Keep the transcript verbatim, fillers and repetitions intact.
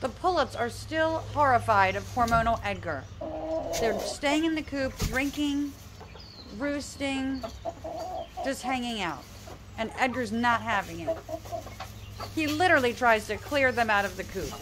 The pull-ups are still horrified of hormonal Edgar. They're staying in the coop, drinking, roosting, just hanging out. And Edgar's not having it. He literally tries to clear them out of the coop.